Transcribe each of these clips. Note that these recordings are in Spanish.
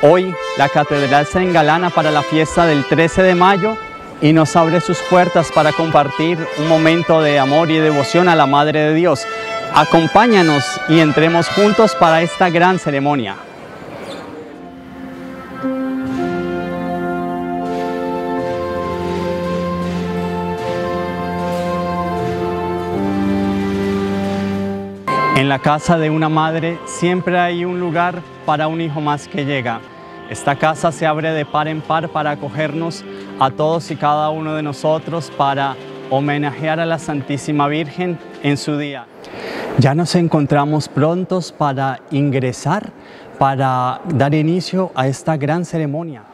Hoy la catedral se engalana para la fiesta del 13 de mayo y nos abre sus puertas para compartir un momento de amor y devoción a la Madre de Dios. Acompáñanos y entremos juntos para esta gran ceremonia. En la casa de una madre siempre hay un lugar para un hijo más que llega. Esta casa se abre de par en par para acogernos a todos y cada uno de nosotros para homenajear a la Santísima Virgen en su día. Ya nos encontramos prontos para ingresar, para dar inicio a esta gran ceremonia.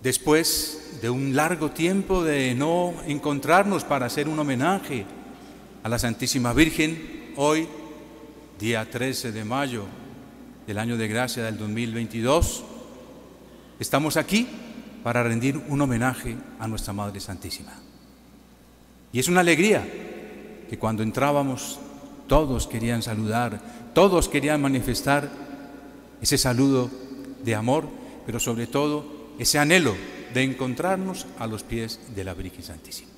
Después de un largo tiempo de no encontrarnos para hacer un homenaje a la Santísima Virgen, hoy, día 13 de mayo del año de gracia del 2022, estamos aquí para rendir un homenaje a nuestra Madre Santísima. Y es una alegría que cuando entrábamos todos querían saludar, todos querían manifestar ese saludo de amor, pero sobre todo ese anhelo de encontrarnos a los pies de la Virgen Santísima.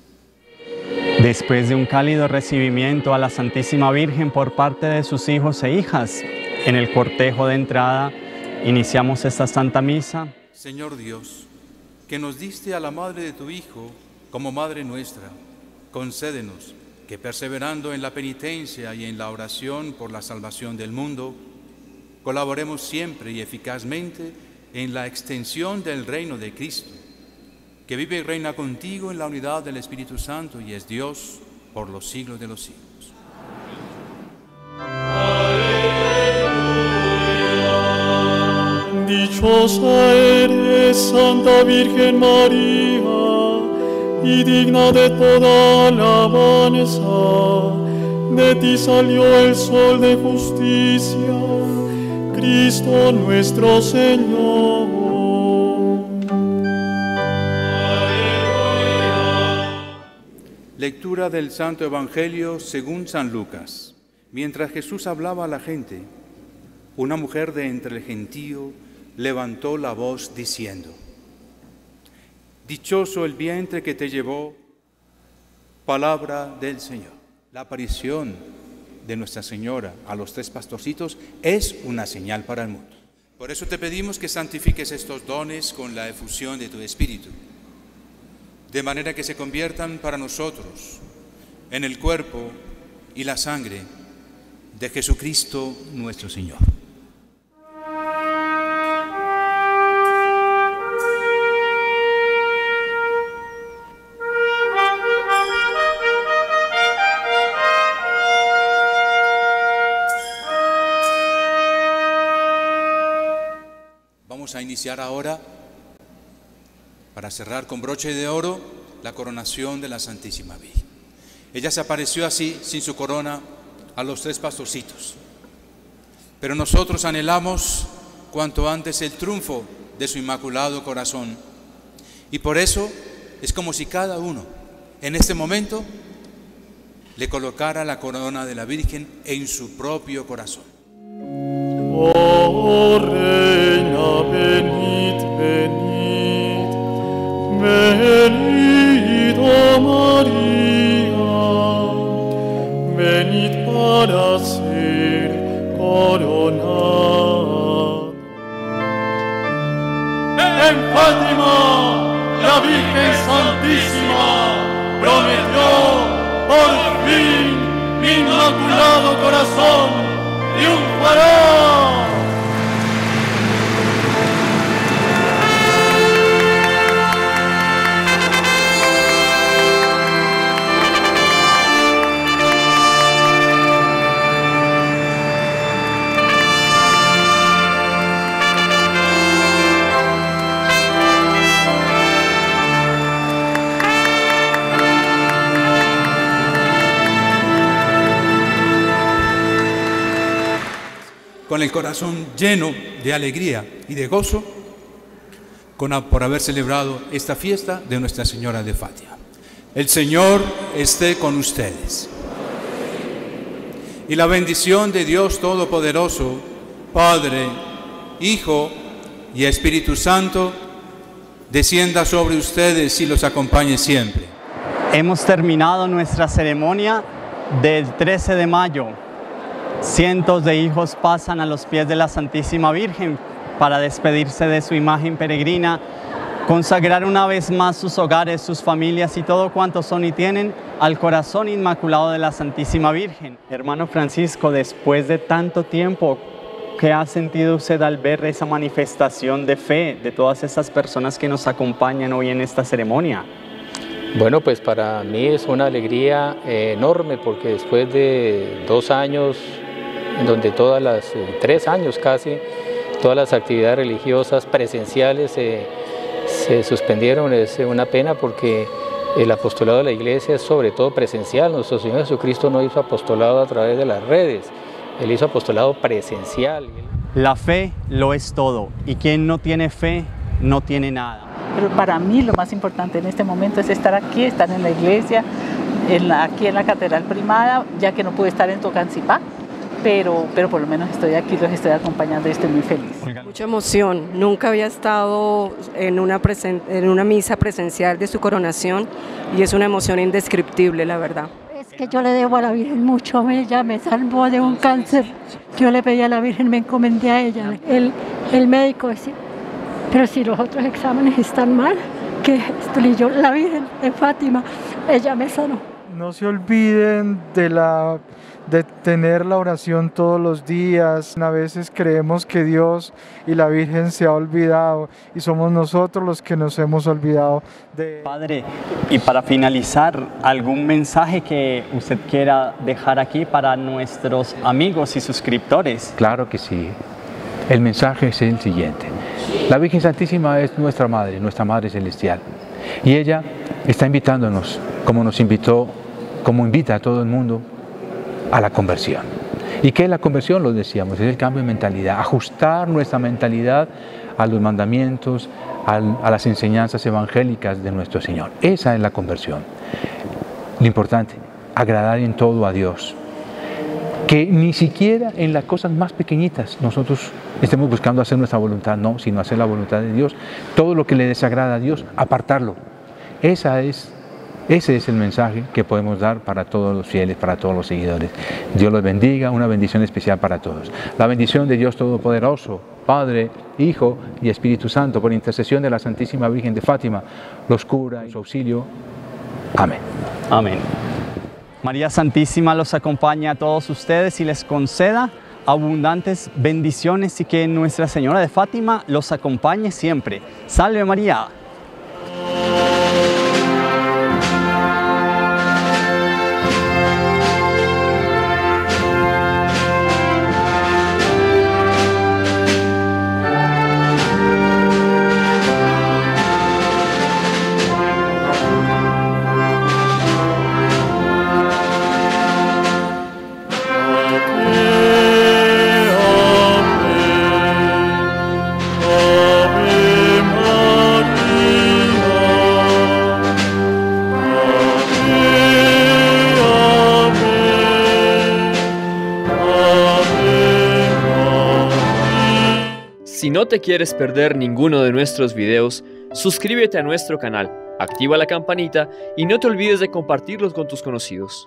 Después de un cálido recibimiento a la Santísima Virgen por parte de sus hijos e hijas, en el cortejo de entrada iniciamos esta Santa Misa. Señor Dios, que nos diste a la Madre de tu Hijo como Madre nuestra, concédenos que perseverando en la penitencia y en la oración por la salvación del mundo, colaboremos siempre y eficazmente en la extensión del reino de Cristo, que vive y reina contigo en la unidad del Espíritu Santo y es Dios por los siglos de los siglos. Aleluya. Dichosa eres, Santa Virgen María, y digna de toda alabanza. De ti salió el sol de justicia, Cristo nuestro Señor. Aleluya. Lectura del Santo Evangelio según San Lucas. Mientras Jesús hablaba a la gente, una mujer de entre el gentío levantó la voz diciendo: dichoso el vientre que te llevó. Palabra del Señor. La aparición de Nuestra Señora a los tres pastorcitos es una señal para el mundo. Por eso te pedimos que santifiques estos dones con la efusión de tu Espíritu, de manera que se conviertan para nosotros en el cuerpo y la sangre de Jesucristo nuestro Señor. A iniciar ahora, para cerrar con broche de oro, la coronación de la Santísima Virgen. Ella se apareció así, sin su corona, a los tres pastorcitos. Pero nosotros anhelamos cuanto antes el triunfo de su inmaculado corazón. Y por eso es como si cada uno, en este momento, le colocara la corona de la Virgen en su propio corazón. Oh, Reina, venid, venid, venid, oh María, venid para ser coronada. En Fátima, la Virgen Santísima prometió por fin mi inmaculado corazón triunfará. con el corazón lleno de alegría y de gozo por haber celebrado esta fiesta de Nuestra Señora de Fátima. El Señor esté con ustedes. Y la bendición de Dios Todopoderoso, Padre, Hijo y Espíritu Santo, descienda sobre ustedes y los acompañe siempre. Hemos terminado nuestra ceremonia del 13 de mayo. Cientos de hijos pasan a los pies de la Santísima Virgen para despedirse de su imagen peregrina, consagrar una vez más sus hogares, sus familias y todo cuanto son y tienen al corazón inmaculado de la Santísima Virgen. Hermano Francisco, después de tanto tiempo, ¿qué ha sentido usted al ver esa manifestación de fe de todas estas personas que nos acompañan hoy en esta ceremonia? Bueno, pues para mí es una alegría enorme, porque después de 2 años, en donde todas las 3 años casi, todas las actividades religiosas presenciales se suspendieron. Es una pena porque el apostolado de la Iglesia es sobre todo presencial. Nuestro Señor Jesucristo no hizo apostolado a través de las redes, Él hizo apostolado presencial. La fe lo es todo, y quien no tiene fe no tiene nada. Pero para mí lo más importante en este momento es estar aquí, estar en la iglesia, aquí en la Catedral Primada, ya que no pude estar en Tocancipá, pero por lo menos estoy aquí, los estoy acompañando y estoy muy feliz. Mucha emoción, nunca había estado en una misa presencial de su coronación y es una emoción indescriptible, la verdad. Es que yo le debo a la Virgen mucho, ella me salvó de un cáncer. Yo le pedí a la Virgen, me encomendé a ella. El médico decía, pero si los otros exámenes están mal, que estoy yo, la Virgen de Fátima, ella me sanó. No se olviden de tener la oración todos los días. A veces creemos que Dios y la Virgen se ha olvidado y somos nosotros los que nos hemos olvidado de... Padre, y para finalizar, ¿algún mensaje que usted quiera dejar aquí para nuestros amigos y suscriptores? Claro que sí. El mensaje es el siguiente: la Virgen Santísima es nuestra Madre Celestial, y ella está invitándonos, como nos invitó, como invita a todo el mundo, a la conversión. ¿Y qué es la conversión? Lo decíamos, es el cambio de mentalidad, ajustar nuestra mentalidad a los mandamientos, a las enseñanzas evangélicas de nuestro Señor. Esa es la conversión. Lo importante, agradar en todo a Dios. Que ni siquiera en las cosas más pequeñitas nosotros estemos buscando hacer nuestra voluntad, no, sino hacer la voluntad de Dios. Todo lo que le desagrada a Dios, apartarlo. Ese es el mensaje que podemos dar para todos los fieles, para todos los seguidores. Dios los bendiga, una bendición especial para todos. La bendición de Dios Todopoderoso, Padre, Hijo y Espíritu Santo, por intercesión de la Santísima Virgen de Fátima, los cubra en su auxilio. Amén. Amén. María Santísima los acompañe a todos ustedes y les conceda abundantes bendiciones, y que Nuestra Señora de Fátima los acompañe siempre. ¡Salve María! Si no te quieres perder ninguno de nuestros videos, suscríbete a nuestro canal, activa la campanita y no te olvides de compartirlos con tus conocidos.